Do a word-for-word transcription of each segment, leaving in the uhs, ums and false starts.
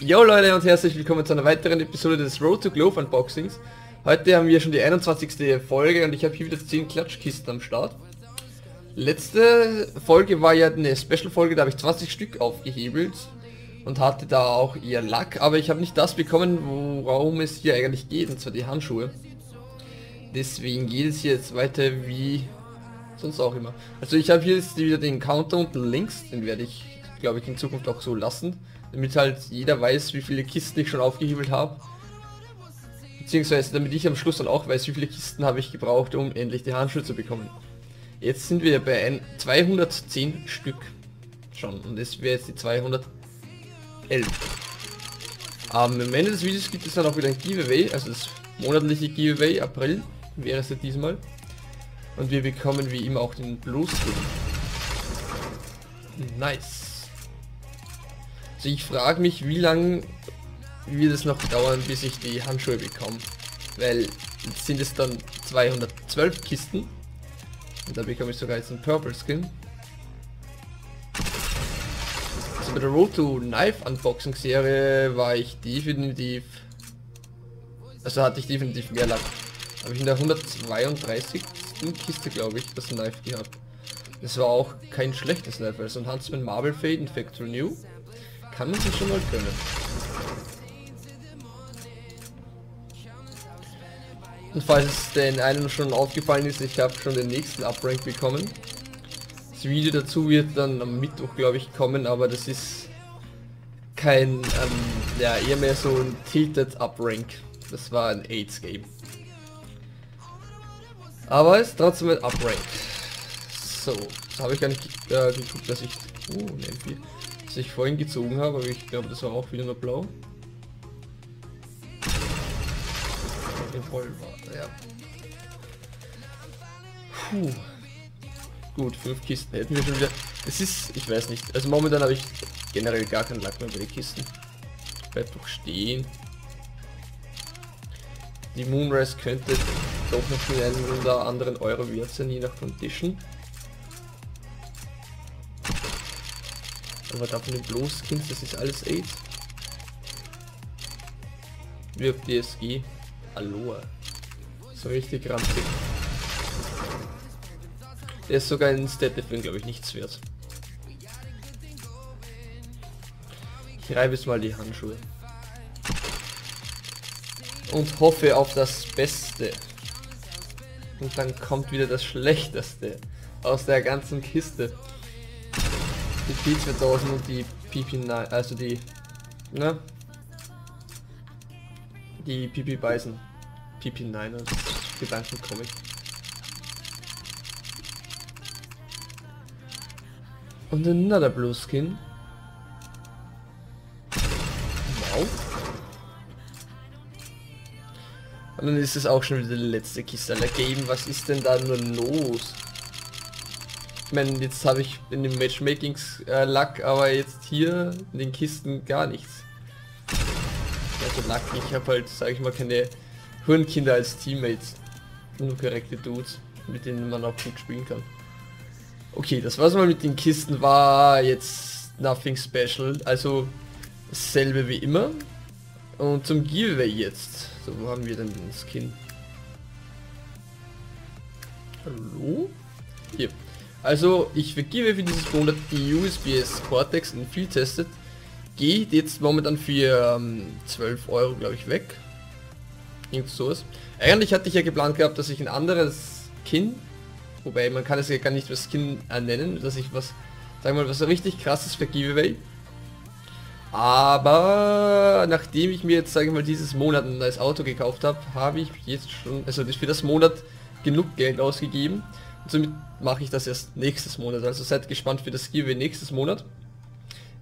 Jo Leute und herzlich willkommen zu einer weiteren Episode des Road to Glove Unboxings. Heute haben wir schon die einundzwanzigste Folge und ich habe hier wieder zehn Klatschkisten am Start. Letzte Folge war ja eine Special-Folge, da habe ich zwanzig Stück aufgehebelt und hatte da auch eher Lack, aber ich habe nicht das bekommen, worum es hier eigentlich geht, und zwar die Handschuhe. Deswegen geht es hier jetzt weiter wie sonst auch immer. Also ich habe hier jetzt wieder den Counter unten links, den werde ich, glaube ich, in Zukunft auch so lassen, damit halt jeder weiß, wie viele Kisten ich schon aufgehebelt habe. Beziehungsweise damit ich am Schluss dann auch weiß, wie viele Kisten habe ich gebraucht, um endlich die Handschuhe zu bekommen. Jetzt sind wir bei ein zweihundertzehn Stück schon und das wäre jetzt die zweihundertelf. Ähm, am Ende des Videos gibt es dann auch wieder ein Giveaway, also das monatliche Giveaway, April wäre es ja diesmal. Und wir bekommen wie immer auch den Blue-Skin. Nice. Also ich frage mich, wie lange wird es noch dauern, bis ich die Handschuhe bekomme, weil sind es dann zweihundertzwölf Kisten. Und da bekomme ich sogar jetzt einen Purple Skin. Also bei der Road to Knife Unboxing Serie war ich definitiv... Also hatte ich definitiv mehr Lack. Habe ich in der hundertzweiunddreißigsten Kiste, glaube ich, das Knife gehabt. Das war auch kein schlechtes Knife, also ein Huntsman Marble Fade in Factory New. Kann man sich schon mal gönnen. Und falls es den einen schon aufgefallen ist, ich habe schon den nächsten Uprank bekommen. Das Video dazu wird dann am Mittwoch, glaube ich, kommen, aber das ist kein, ähm, ja, eher mehr so ein Tilted Uprank. Das war ein AIDS Game. Aber es ist trotzdem ein Uprank. So, das habe ich gar nicht äh, geguckt, dass ich, oh, ne, dass ich vorhin gezogen habe, aber ich glaube, das war auch wieder nur blau. Voll war, ja. Puh. Gut, fünf Kisten hätten wir schon wieder. Es ist, ich weiß nicht, also momentan habe ich generell gar keinen Lack mehr bei den Kisten. Bleibt doch stehen. Die Moonrise könnte doch noch mit einem oder anderen Euro wert sein, je nach Condition. Aber da von den Blue-Skins, das ist alles AIDS. Wirb D S G. Aloha. So richtig ranzig. Der ist sogar in StatTrak, glaube ich, nichts wert. Ich reibe jetzt mal die Handschuhe. Und hoffe auf das Beste. Und dann kommt wieder das Schlechteste aus der ganzen Kiste. Die Pizza Dosen und die Pipi neun, also die, ne? Die Pipi Beißen. Pipi neun und Gedankencomic. Und another Blue Skin. Wow. Und dann ist es auch schon wieder die letzte Kiste aller Game. Was ist denn da nur los? Ich meine, jetzt habe ich in dem Matchmakings äh, Lack, aber jetzt hier in den Kisten gar nichts. Also Lack, ich habe halt, sage ich mal, keine Hurenkinder als Teammates. Nur korrekte Dudes, mit denen man auch gut spielen kann. Okay, das war's mal mit den Kisten, war jetzt nothing special, also dasselbe wie immer. Und zum Giveaway jetzt. So, wo haben wir denn den Skin? Hallo? Hier. Also, ich vergebe für dieses Monat die U S P-S Cortex in viel testet. Geht jetzt momentan für ähm, zwölf Euro, glaube ich, weg. Irgend sowas. Eigentlich hatte ich ja geplant gehabt, dass ich ein anderes Skin, wobei man kann es ja gar nicht als Skin nennen, dass ich was, sagen wir mal, was richtig krasses für Giveaway. Aber nachdem ich mir jetzt, sage ich mal, dieses Monat ein neues Auto gekauft habe, habe ich jetzt schon, also für das Monat genug Geld ausgegeben. Und somit mache ich das erst nächstes Monat. Also seid gespannt für das Giveaway nächstes Monat.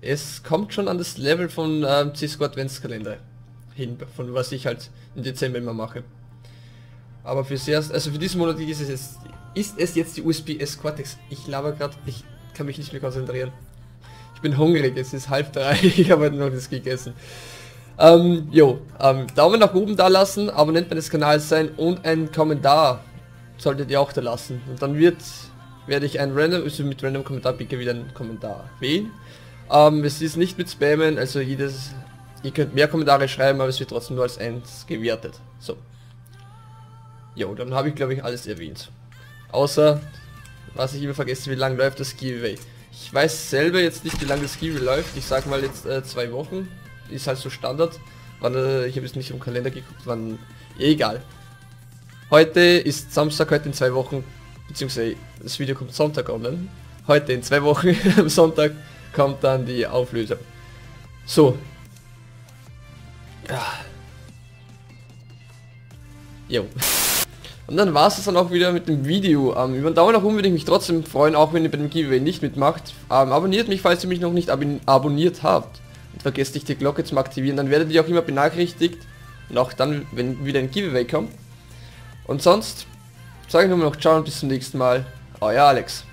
Es kommt schon an das Level von ähm, CS:GO Adventskalender hin, von was ich halt im Dezember immer mache. Aber für sehr, also für diesen Monat ist es jetzt, ist es jetzt die U S P-S Cortex. Ich laber gerade, ich kann mich nicht mehr konzentrieren. Ich bin hungrig, es ist halb drei, ich habe heute noch nichts gegessen. Ähm, jo, ähm, Daumen nach oben da lassen, Abonnent meines Kanals sein und einen Kommentar solltet ihr auch da lassen. Und dann wird, werde ich ein Random, also mit Random Kommentar picke wieder einen Kommentar wählen. Ähm, es ist nicht mit Spammen, also jedes, ihr könnt mehr Kommentare schreiben, aber es wird trotzdem nur als eins gewertet. So. Jo, dann habe ich glaube ich alles erwähnt. Außer, was ich immer vergesse, wie lange läuft das Giveaway. Ich weiß selber jetzt nicht, wie lange das Giveaway läuft. Ich sag mal jetzt äh, zwei Wochen. Ist halt so Standard. Wann, äh, ich habe jetzt nicht im Kalender geguckt, wann... Egal. Heute ist Samstag, heute in zwei Wochen, beziehungsweise das Video kommt Sonntag online. Heute in zwei Wochen, am Sonntag, kommt dann die Auflösung. So. Ja. Jo. Und dann war es dann auch wieder mit dem Video. Ähm, über den Daumen nach oben würde ich mich trotzdem freuen, auch wenn ihr bei dem Giveaway nicht mitmacht. Ähm, abonniert mich, falls ihr mich noch nicht ab abonniert habt. Und vergesst nicht, die Glocke zu aktivieren, dann werdet ihr auch immer benachrichtigt. Und auch dann, wenn wieder ein Giveaway kommt. Und sonst, sage ich nur noch ciao und bis zum nächsten Mal. Euer Alex.